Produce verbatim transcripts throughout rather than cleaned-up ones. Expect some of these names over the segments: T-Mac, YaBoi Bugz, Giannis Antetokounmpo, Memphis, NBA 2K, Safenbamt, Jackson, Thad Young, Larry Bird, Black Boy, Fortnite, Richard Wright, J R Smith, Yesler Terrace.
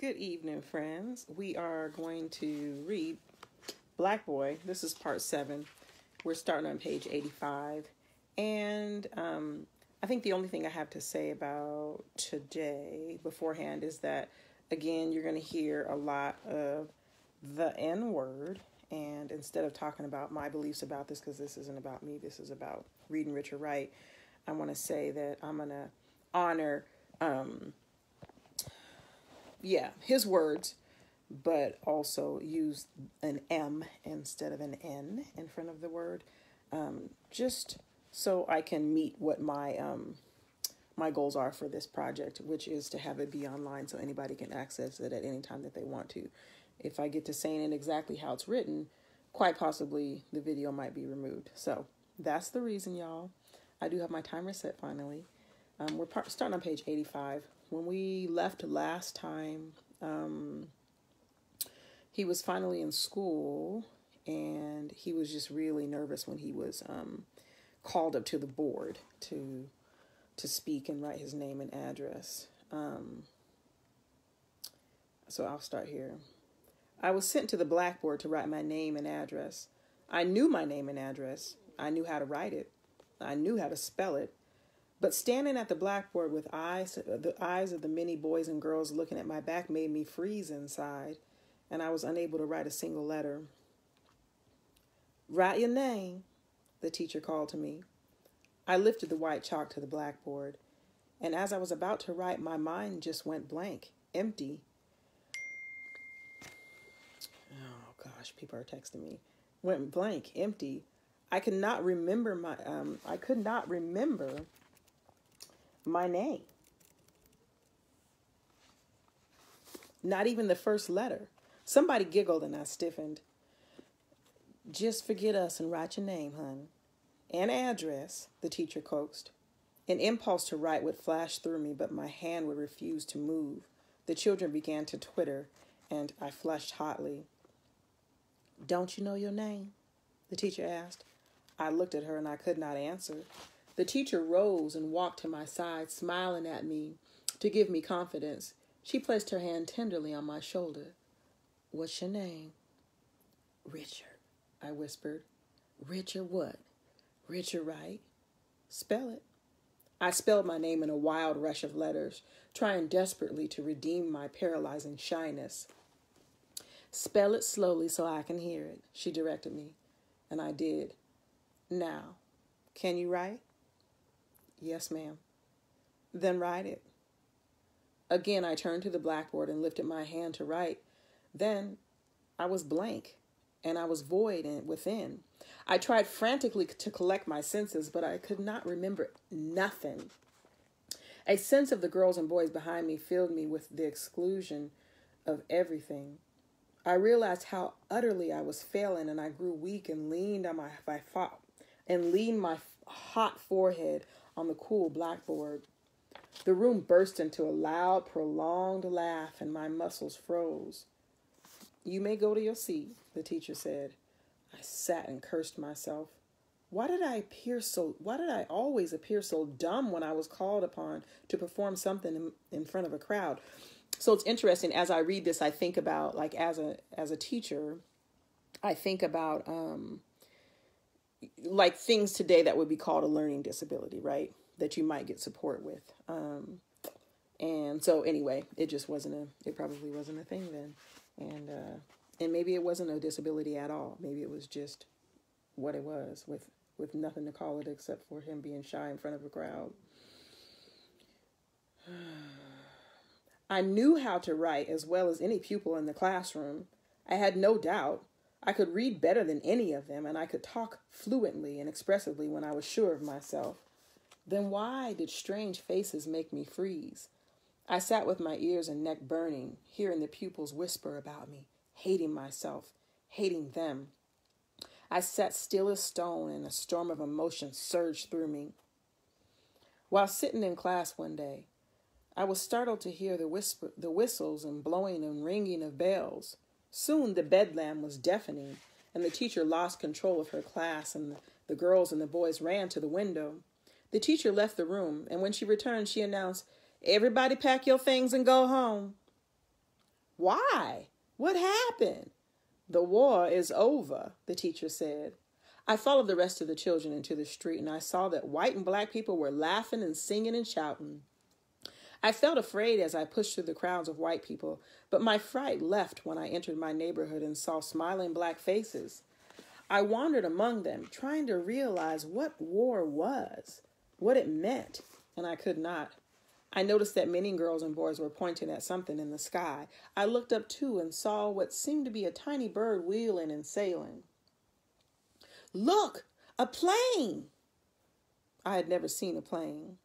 Good evening, friends. We are going to read Black Boy. This is part seven. We're starting on page eighty-five. And um, I think the only thing I have to say about today beforehand is that, again, you're going to hear a lot of the N-word. And instead of talking about my beliefs about this, because this isn't about me, this is about reading Richard Wright, I want to say that I'm going to honor... Um, Yeah, his words, but also use an M instead of an N in front of the word, um, just so I can meet what my um, my goals are for this project, which is to have it be online so anybody can access it at any time that they want to. If I get to saying it exactly how it's written, quite possibly the video might be removed. So that's the reason, y'all. I do have my timer set finally. Um, we're part, starting on page eighty-five. When we left last time, um, he was finally in school, and he was just really nervous when he was um, called up to the board to to speak and write his name and address. Um, so I'll start here. I was sent to the blackboard to write my name and address. I knew my name and address. I knew how to write it. I knew how to spell it. But standing at the blackboard with eyes, the eyes of the many boys and girls looking at my back made me freeze inside, and I was unable to write a single letter. "Write your name," the teacher called to me. I lifted the white chalk to the blackboard, and as I was about to write, my mind just went blank, empty. Oh, gosh, people are texting me. Went blank, empty. I could not remember my, um, I could not remember... my name. Not even the first letter. Somebody giggled and I stiffened. "Just forget us and write your name, honey. And address," the teacher coaxed. An impulse to write would flash through me, but my hand would refuse to move. The children began to twitter, and I flushed hotly. "Don't you know your name?" the teacher asked. I looked at her and I could not answer. The teacher rose and walked to my side, smiling at me to give me confidence. She placed her hand tenderly on my shoulder. "What's your name?" "Richard," I whispered. "Richard what?" "Richard Wright." "Spell it." I spelled my name in a wild rush of letters, trying desperately to redeem my paralyzing shyness. "Spell it slowly so I can hear it," she directed me, and I did. "Now, can you write?" "Yes, ma'am." "Then write it." Again, I turned to the blackboard and lifted my hand to write. Then I was blank, and I was void within. I tried frantically to collect my senses, but I could not remember nothing. A sense of the girls and boys behind me filled me with the exclusion of everything. I realized how utterly I was failing, and I grew weak and leaned on my, my and leaned my hot forehead on the cool blackboard. The room burst into a loud, prolonged laugh, and my muscles froze. "You may go to your seat," the teacher said. I sat and cursed myself. Why did I appear so, why did I always appear so dumb when I was called upon to perform something in, in front of a crowd? So it's interesting, as I read this, I think about, like, as a, as a teacher, I think about, um, like things today that would be called a learning disability, right? That you might get support with. Um, and so anyway, it just wasn't a, it probably wasn't a thing then. And, uh, and maybe it wasn't a disability at all. Maybe it was just what it was with, with nothing to call it except for him being shy in front of a crowd. I knew how to write as well as any pupil in the classroom. I had no doubt. I could read better than any of them, and I could talk fluently and expressively when I was sure of myself. Then why did strange faces make me freeze? I sat with my ears and neck burning, hearing the pupils whisper about me, hating myself, hating them. I sat still as stone, and a storm of emotion surged through me. While sitting in class one day, I was startled to hear the whisper, the whistles and blowing and ringing of bells. Soon the bedlam was deafening, and the teacher lost control of her class, and the girls and the boys ran to the window. The teacher left the room, and when she returned, she announced, "Everybody pack your things and go home." Why? What happened? The war is over, the teacher said. I followed the rest of the children into the street, and I saw that white and black people were laughing and singing and shouting. I felt afraid as I pushed through the crowds of white people, but my fright left when I entered my neighborhood and saw smiling black faces. I wandered among them, trying to realize what war was, what it meant, and I could not. I noticed that many girls and boys were pointing at something in the sky. I looked up too and saw what seemed to be a tiny bird wheeling and sailing. Look, a plane! I had never seen a plane.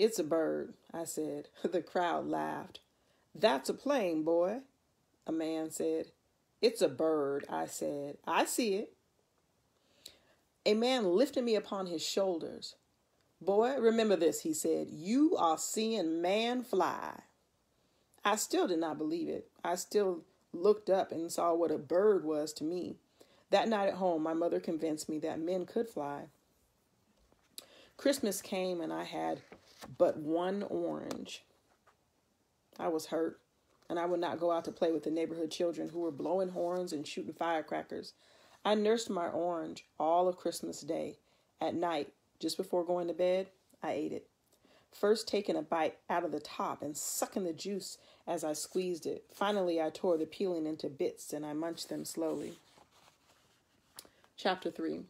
It's a bird, I said. The crowd laughed. That's a plane, boy, a man said. It's a bird, I said. I see it. A man lifted me upon his shoulders. Boy, remember this, he said. You are seeing man fly. I still did not believe it. I still looked up and saw what a bird was to me. That night at home, my mother convinced me that men could fly. Christmas came and I had but one orange. I was hurt, and I would not go out to play with the neighborhood children who were blowing horns and shooting firecrackers. I nursed my orange all of Christmas Day. At night, just before going to bed, I ate it, first taking a bite out of the top and sucking the juice as I squeezed it. Finally, I tore the peeling into bits, and I munched them slowly. Chapter three.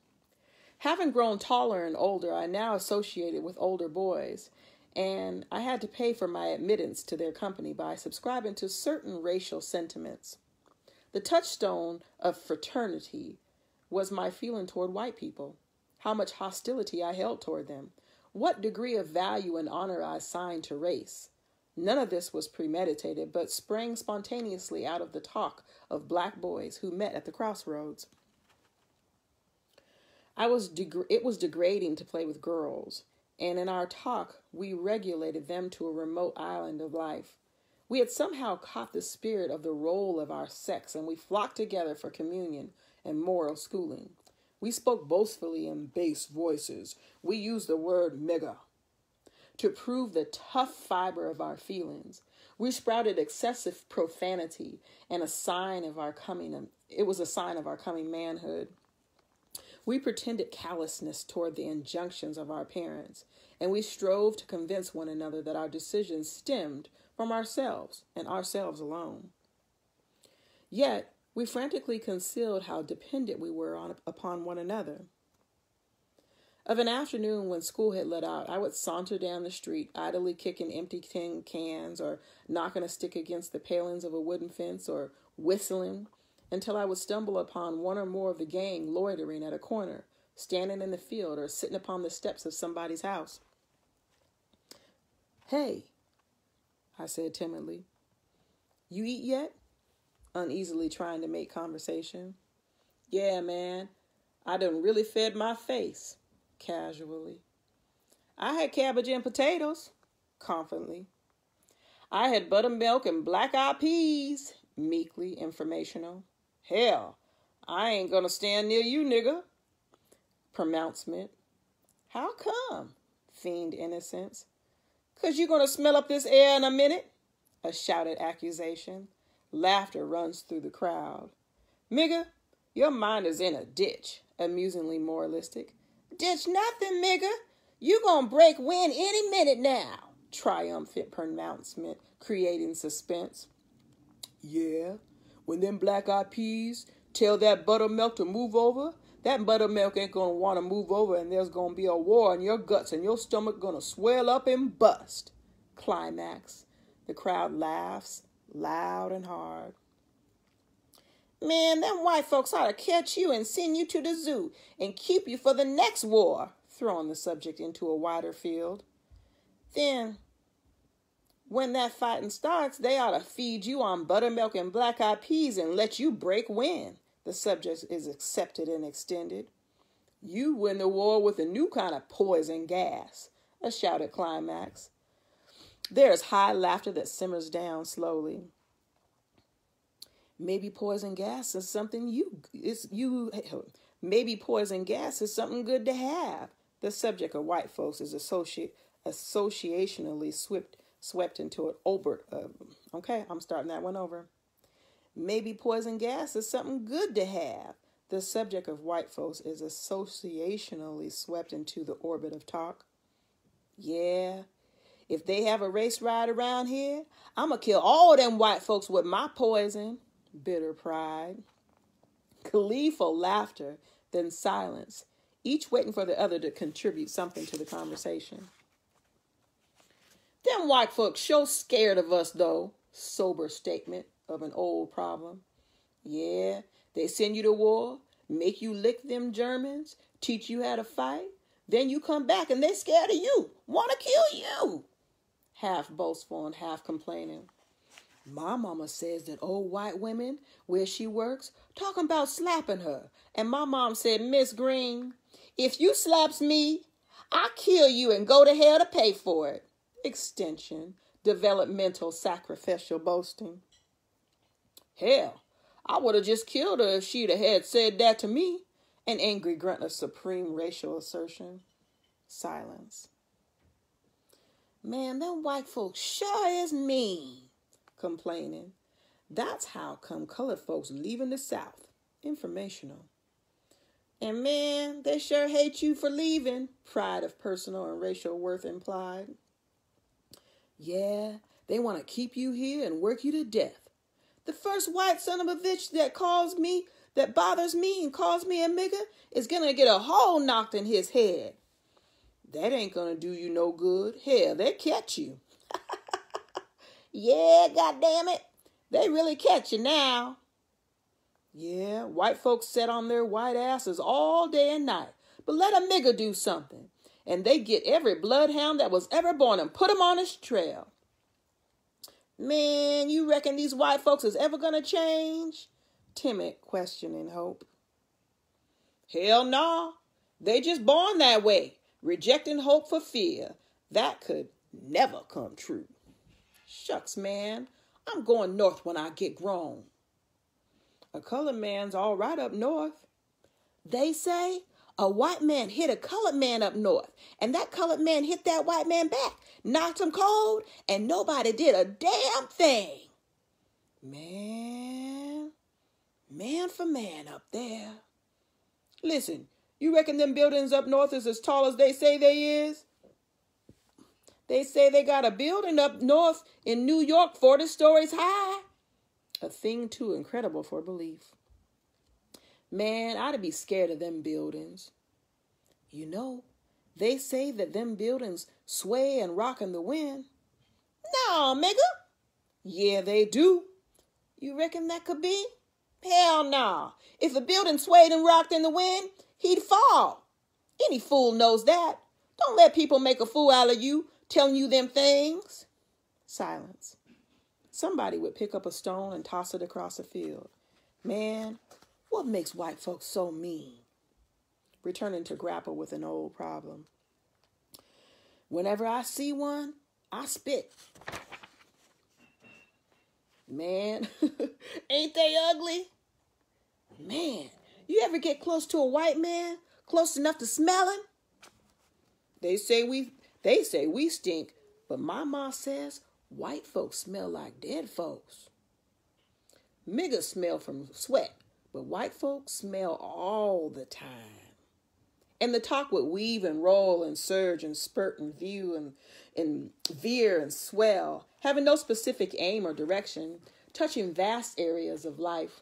Having grown taller and older, I now associated with older boys, and I had to pay for my admittance to their company by subscribing to certain racial sentiments. The touchstone of fraternity was my feeling toward white people, how much hostility I held toward them, what degree of value and honor I assigned to race. None of this was premeditated, but sprang spontaneously out of the talk of black boys who met at the crossroads. I was deg- it was degrading to play with girls, and in our talk, we regulated them to a remote island of life. We had somehow caught the spirit of the role of our sex, and we flocked together for communion and moral schooling. We spoke boastfully in bass voices. We used the word "mega" to prove the tough fiber of our feelings. We sprouted excessive profanity, and a sign of our coming. It was a sign of our coming manhood. We pretended callousness toward the injunctions of our parents, and we strove to convince one another that our decisions stemmed from ourselves and ourselves alone. Yet, we frantically concealed how dependent we were on, upon one another. Of an afternoon when school had let out, I would saunter down the street, idly kicking empty tin cans or knocking a stick against the palings of a wooden fence or whistling, until I would stumble upon one or more of the gang loitering at a corner, standing in the field or sitting upon the steps of somebody's house. Hey, I said timidly. You eat yet? Uneasily trying to make conversation. Yeah, man, I done really fed my face, casually. I had cabbage and potatoes, confidently. I had buttermilk and black-eyed peas, meekly informational. Hell, I ain't gonna stand near you, nigger. Pronouncement. How come? Fiend innocence. 'Cause you gonna smell up this air in a minute? A shouted accusation. Laughter runs through the crowd. Nigger, your mind is in a ditch. Amusingly moralistic. Ditch nothing, nigger. You gonna break wind any minute now. Triumphant pronouncement, creating suspense. Yeah, when them black-eyed peas tell that buttermilk to move over, that buttermilk ain't gonna want to move over, and there's gonna be a war in your guts, and your stomach gonna swell up and bust. Climax. The crowd laughs loud and hard. Man, them white folks ought to catch you and send you to the zoo and keep you for the next war, throwing the subject into a wider field. Then, when that fighting starts, they ought to feed you on buttermilk and black-eyed peas and let you break wind. The subject is accepted and extended. You win the war with a new kind of poison gas, a shouted climax. There is high laughter that simmers down slowly. Maybe poison gas is something you is you maybe poison gas is something good to have. The subject of white folks is associate associationally swift. swept into an Obert oven. Okay, I'm starting that one over. Maybe poison gas is something good to have. The subject of white folks is associationally swept into the orbit of talk. Yeah, if they have a race ride around here, I'm going to kill all them white folks with my poison. Bitter pride. Gleeful laughter, then silence, each waiting for the other to contribute something to the conversation. Them white folks so scared of us, though. Sober statement of an old problem. Yeah, they send you to war, make you lick them Germans, teach you how to fight. Then you come back and they scared of you, want to kill you. Half boastful and half complaining. My mama says that old white women, where she works, talking about slapping her. And my mom said, Miss Green, if you slaps me, I kill you and go to hell to pay for it. Extension, developmental, sacrificial boasting. Hell, I would have just killed her if she'd had said that to me. An angry grunt of supreme racial assertion. Silence. Man, them white folks sure is mean. Complaining. That's how come colored folks leaving the South. Informational. And man, they sure hate you for leaving. Pride of personal and racial worth implied. Yeah, they want to keep you here and work you to death. The first white son of a bitch that calls me, that bothers me and calls me a nigger is going to get a hole knocked in his head. That ain't going to do you no good. Hell, they catch you. Yeah, goddamn it. They really catch you now. Yeah, white folks sit on their white asses all day and night. But let a nigger do something. And they get every bloodhound that was ever born and put him on his trail. Man, you reckon these white folks is ever going to change? Timid, questioning hope. Hell no. They just born that way. Rejecting hope for fear. That could never come true. Shucks, man, I'm going north when I get grown. A colored man's all right up north. They say a white man hit a colored man up north, and that colored man hit that white man back, knocked him cold, and nobody did a damn thing. Man, man for man up there. Listen, you reckon them buildings up north is as tall as they say they is? They say they got a building up north in New York, forty stories high. A thing too incredible for belief. Man, I'd be scared of them buildings. You know, they say that them buildings sway and rock in the wind. No, nigga. Yeah, they do. You reckon that could be? Hell no. If a building swayed and rocked in the wind, he'd fall. Any fool knows that. Don't let people make a fool out of you. Telling you them things. Silence. Somebody would pick up a stone and toss it across the field. Man, what makes white folks so mean? Returning to grapple with an old problem. Whenever I see one, I spit. Man, ain't they ugly? Man, you ever get close to a white man? Close enough to smell him? They say we... They say we stink, but my ma says white folks smell like dead folks. Niggers smell from sweat, but white folks smell all the time. And the talk would weave and roll and surge and spurt and view and, and veer and swell, having no specific aim or direction, touching vast areas of life,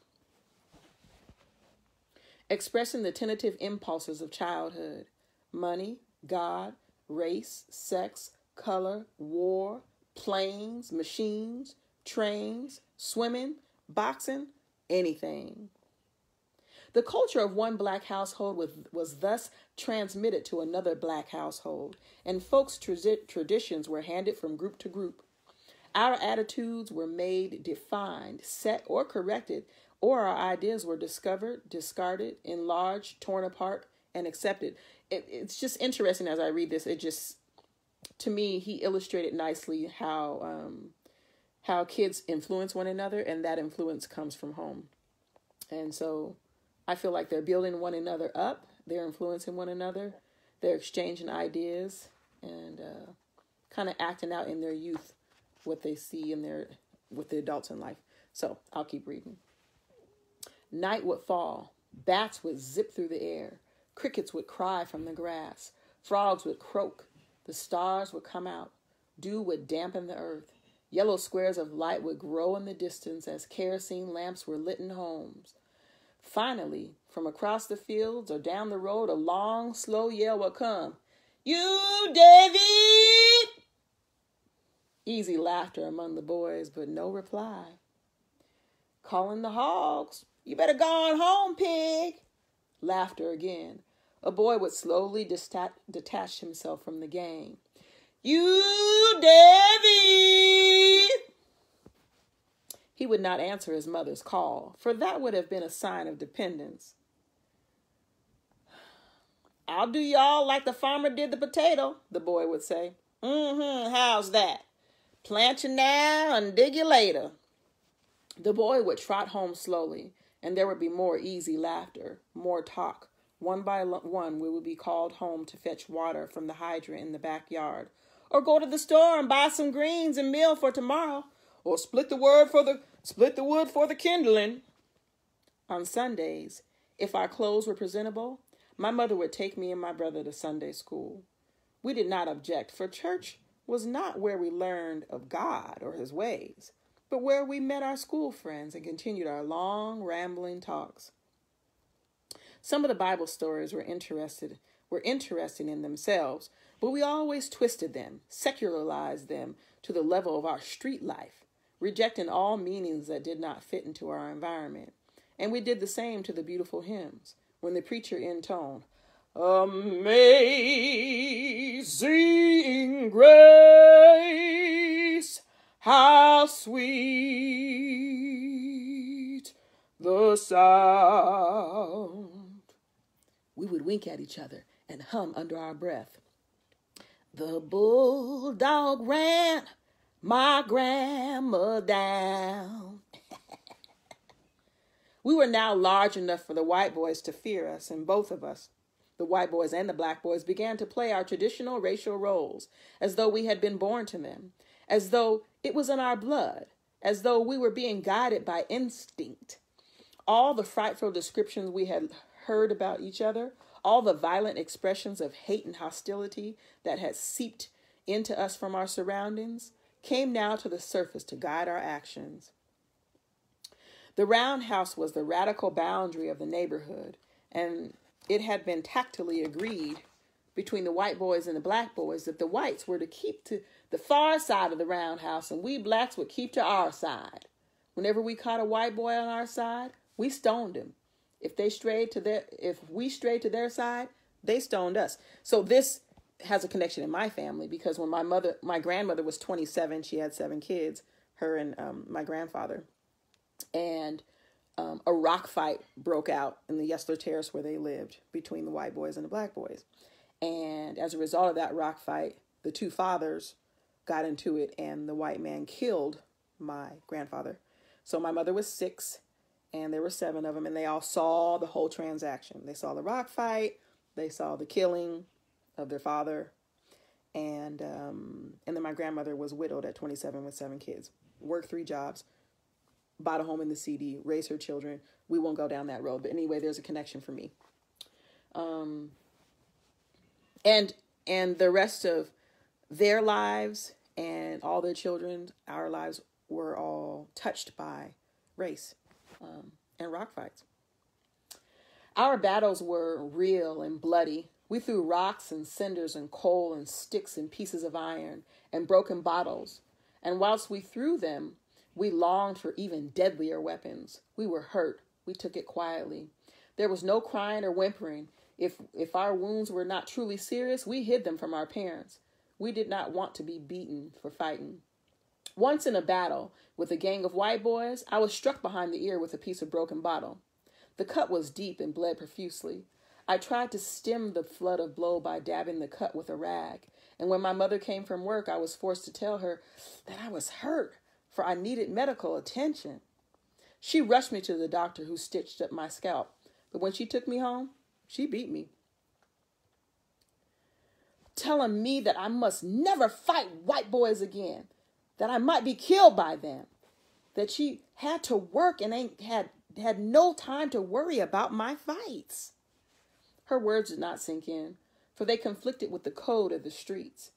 expressing the tentative impulses of childhood, money, God, race, sex, color, war, planes, machines, trains, swimming, boxing, anything. The culture of one black household was, was thus transmitted to another black household, and folks' tra traditions were handed from group to group. Our attitudes were made, defined, set, or corrected, or our ideas were discovered, discarded, enlarged, torn apart, and accepted. It, it's just interesting as I read this. It just, to me, he illustrated nicely how um, how kids influence one another, and that influence comes from home. And so I feel like they're building one another up. They're influencing one another. They're exchanging ideas and uh, kind of acting out in their youth what they see in their, with the adults in life. So I'll keep reading. Night would fall. Bats would zip through the air. Crickets would cry from the grass. Frogs would croak. The stars would come out. Dew would dampen the earth. Yellow squares of light would grow in the distance as kerosene lamps were lit in homes. Finally, from across the fields or down the road, a long, slow yell would come. You, David! Easy laughter among the boys, but no reply. Calling the hogs. You better go on home, pig. Laughter again. A boy would slowly detach himself from the gang. You, David! He would not answer his mother's call, for that would have been a sign of dependence. I'll do y'all like the farmer did the potato, the boy would say. Mm-hmm, how's that? Plant you now and dig you later. The boy would trot home slowly, and there would be more easy laughter, more talk. One by one, we would be called home to fetch water from the hydrant in the backyard, or go to the store and buy some greens and meal for tomorrow, or split the word for the split the wood for the kindling. On Sundays, if our clothes were presentable, my mother would take me and my brother to Sunday school. We did not object, for church was not where we learned of God or his ways, but where we met our school friends and continued our long, rambling talks. Some of the Bible stories were interested, were interesting in themselves, but we always twisted them, secularized them to the level of our street life, rejecting all meanings that did not fit into our environment. And we did the same to the beautiful hymns. When the preacher intoned, Amazing grace, how sweet the sound. We would wink at each other and hum under our breath. The bulldog ran my grandma down. We were now large enough for the white boys to fear us, and both of us, the white boys and the black boys, began to play our traditional racial roles as though we had been born to them, as though it was in our blood, as though we were being guided by instinct. All the frightful descriptions we had heard about each other, all the violent expressions of hate and hostility that had seeped into us from our surroundings, came now to the surface to guide our actions. The roundhouse was the radical boundary of the neighborhood, and it had been tacitly agreed between the white boys and the black boys that the whites were to keep to the far side of the roundhouse and we blacks would keep to our side. Whenever we caught a white boy on our side, we stoned him. If they strayed to their, if we strayed to their side, they stoned us. So this has a connection in my family, because when my mother, my grandmother was twenty-seven, she had seven kids, her and um, my grandfather, and um, a rock fight broke out in the Yesler Terrace where they lived between the white boys and the black boys. And as a result of that rock fight, the two fathers got into it and the white man killed my grandfather. So my mother was six and there were seven of them, and they all saw the whole transaction. They saw the rock fight. They saw the killing of their father. And, um, and then my grandmother was widowed at twenty-seven with seven kids, worked three jobs, bought a home in the C D, raised her children. We won't go down that road. But anyway, there's a connection for me. Um, and, and the rest of their lives and all their children, our lives, were all touched by race um, and rock fights. Our battles were real and bloody. We threw rocks and cinders and coal and sticks and pieces of iron and broken bottles. And whilst we threw them, we longed for even deadlier weapons. We were hurt. We took it quietly. There was no crying or whimpering. If, if our wounds were not truly serious, we hid them from our parents. We did not want to be beaten for fighting. Once in a battle with a gang of white boys, I was struck behind the ear with a piece of broken bottle. The cut was deep and bled profusely. I tried to stem the flood of blow by dabbing the cut with a rag. And when my mother came from work, I was forced to tell her that I was hurt, for I needed medical attention. She rushed me to the doctor, who stitched up my scalp. But when she took me home, she beat me, telling me that I must never fight white boys again. that I might be killed by them, that she had to work and ain't had, had no time to worry about my fights. Her words did not sink in, for they conflicted with the code of the streets.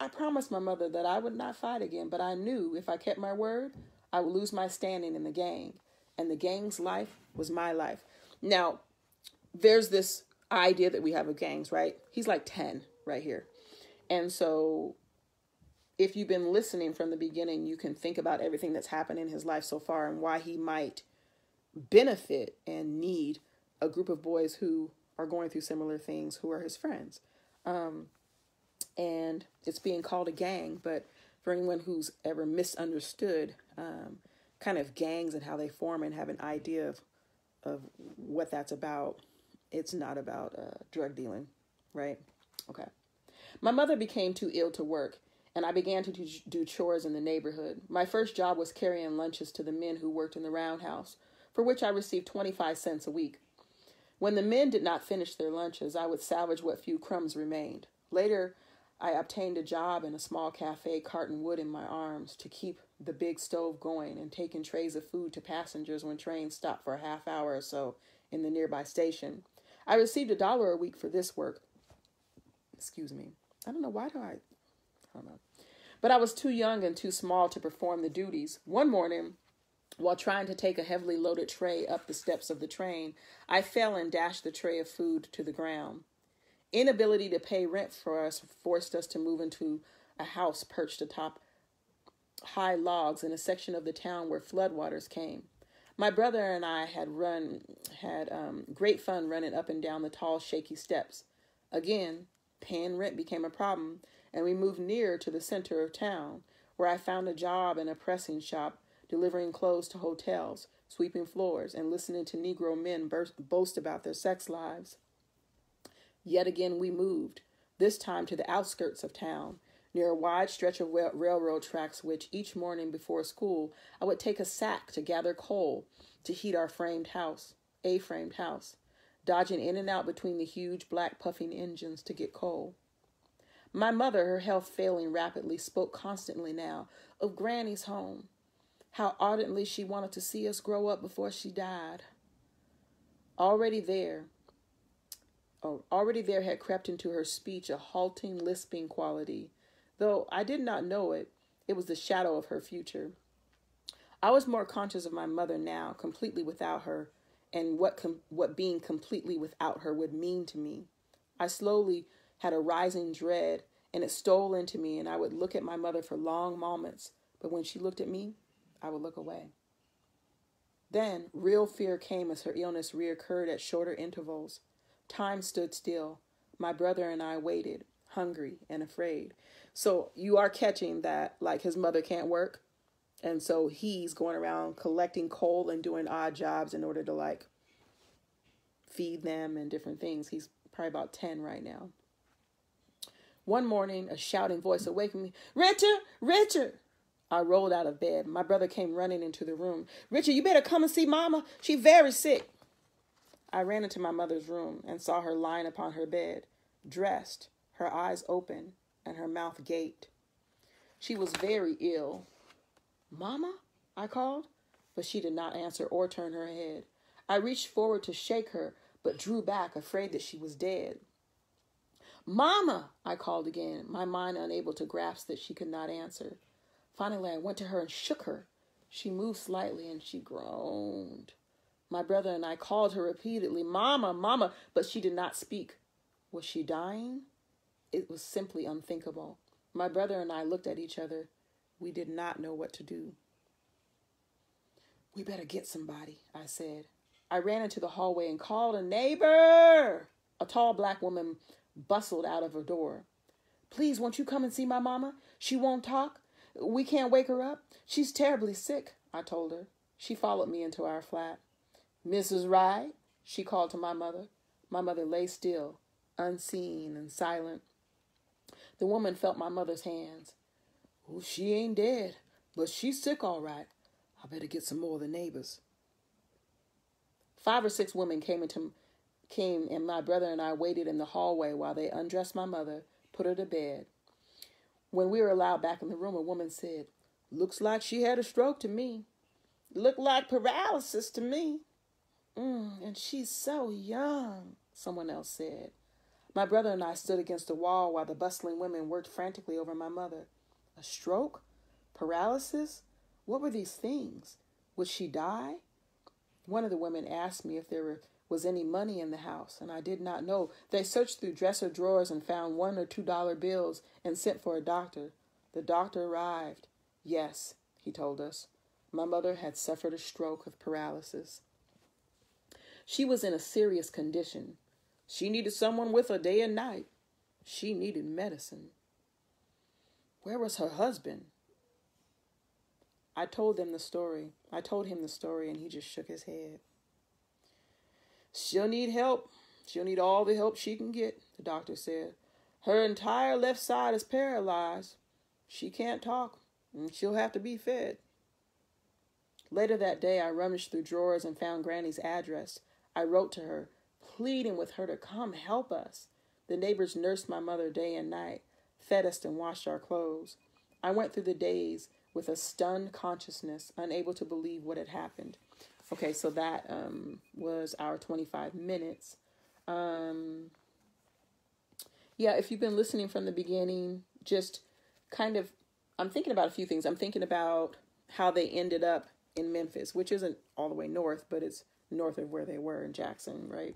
I promised my mother that I would not fight again, but I knew if I kept my word, I would lose my standing in the gang, and the gang's life was my life. Now, there's this idea that we have of gangs, right? He's like ten right here. And so if you've been listening from the beginning, you can think about everything that's happened in his life so far and why he might benefit and need a group of boys who are going through similar things, who are his friends. Um, and it's being called a gang, but for anyone who's ever misunderstood um, kind of gangs and how they form and have an idea of, of what that's about, it's not about uh, drug dealing, right? Okay. My mother became too ill to work, and I began to do chores in the neighborhood. My first job was carrying lunches to the men who worked in the roundhouse, for which I received twenty-five cents a week. When the men did not finish their lunches, I would salvage what few crumbs remained. Later, I obtained a job in a small cafe, carting wood in my arms to keep the big stove going, and taking trays of food to passengers when trains stopped for a half hour or so in the nearby station. I received a dollar a week for this work. Excuse me. I don't know. Why do I... I don't know. But I was too young and too small to perform the duties. One morning, while trying to take a heavily loaded tray up the steps of the train, I fell and dashed the tray of food to the ground. Inability to pay rent for us forced us to move into a house perched atop high logs in a section of the town where floodwaters came. My brother and I had run had um, great fun running up and down the tall, shaky steps. Again, paying rent became a problem, and we moved nearer to the center of town, where I found a job in a pressing shop, delivering clothes to hotels, sweeping floors, and listening to Negro men boast about their sex lives. Yet again, we moved, this time to the outskirts of town, near a wide stretch of railroad tracks, which each morning before school, I would take a sack to gather coal to heat our framed house, A-framed house, dodging in and out between the huge black puffing engines to get coal. My mother, her health failing rapidly, spoke constantly now of Granny's home, how ardently she wanted to see us grow up before she died. Already there, oh, already there had crept into her speech a halting, lisping quality. Though I did not know it, it was the shadow of her future. I was more conscious of my mother now, completely without her, and what com what being completely without her would mean to me. I slowly had a rising dread, and it stole into me, and I would look at my mother for long moments, but when she looked at me, I would look away. Then real fear came as her illness reoccurred at shorter intervals. Time stood still. My brother and I waited, hungry and afraid. So you are catching that, like, his mother can't work, and so he's going around collecting coal and doing odd jobs in order to, like, feed them and different things. He's probably about ten right now. One morning, a shouting voice awakened me. Richard, Richard! I rolled out of bed. My brother came running into the room. Richard, you better come and see Mama. She's very sick. I ran into my mother's room and saw her lying upon her bed, dressed, her eyes open, and her mouth gaped. She was very ill. Mama? I called, but she did not answer or turn her head. I reached forward to shake her, but drew back, afraid that she was dead. Mama, I called again, my mind unable to grasp that she could not answer. Finally, I went to her and shook her. She moved slightly and she groaned. My brother and I called her repeatedly, Mama, Mama, but she did not speak. Was she dying? It was simply unthinkable. My brother and I looked at each other. We did not know what to do. We better get somebody, I said. I ran into the hallway and called a neighbor. A tall black woman bustled out of her door. Please, won't you come and see my mama? She won't talk. We can't wake her up. She's terribly sick, I told her. She followed me into our flat. Missus Wright, she called to my mother. My mother lay still, unseen and silent. The woman felt my mother's hands. Oh, she ain't dead, but she's sick all right. I better get some more of the neighbors. Five or six women came into came and my brother and I waited in the hallway while they undressed my mother, put her to bed. When we were allowed back in the room, a woman said, Looks like she had a stroke to me. Looked like paralysis to me. Mm, and she's so young, someone else said. My brother and I stood against the wall while the bustling women worked frantically over my mother. A stroke? Paralysis? What were these things? Would she die? One of the women asked me if there were, was any money in the house, and I did not know. They searched through dresser drawers and found one or two dollar bills and sent for a doctor. The doctor arrived. Yes, he told us. My mother had suffered a stroke of paralysis. She was in a serious condition. She needed someone with her day and night. She needed medicine. Where was her husband? I told them the story. I told him the story, and he just shook his head. She'll need help. She'll need all the help she can get, the doctor said. Her entire left side is paralyzed. She can't talk, and she'll have to be fed. Later that day, I rummaged through drawers and found Granny's address. I wrote to her, pleading with her to come help us. The neighbors nursed my mother day and night, fed us and washed our clothes. I went through the days with a stunned consciousness, unable to believe what had happened. Okay, so that um, was our twenty-five minutes. Um, yeah, if you've been listening from the beginning, just kind of, I'm thinking about a few things. I'm thinking about how they ended up in Memphis, which isn't all the way north, but it's north of where they were in Jackson, right?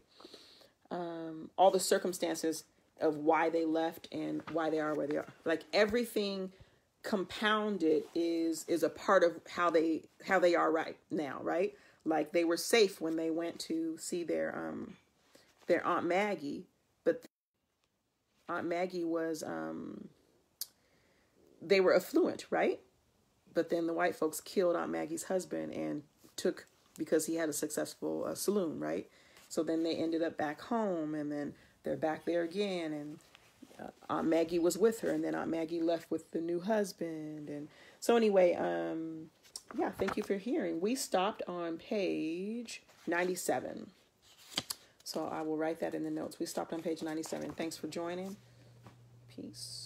Um, all the circumstances of why they left and why they are where they are. Like everything compounded is is a part of how they how they are right now, right? Like they were safe when they went to see their um their Aunt Maggie, but Aunt Maggie was um they were affluent, right? But then the white folks killed Aunt Maggie's husband and took because he had a successful uh, saloon, right? So then they ended up back home, and then they're back there again, and Aunt Maggie was with her, and then Aunt Maggie left with the new husband. And so anyway, um, yeah, thank you for hearing. We stopped on page ninety-seven. So I will write that in the notes. We stopped on page ninety-seven. Thanks for joining. Peace.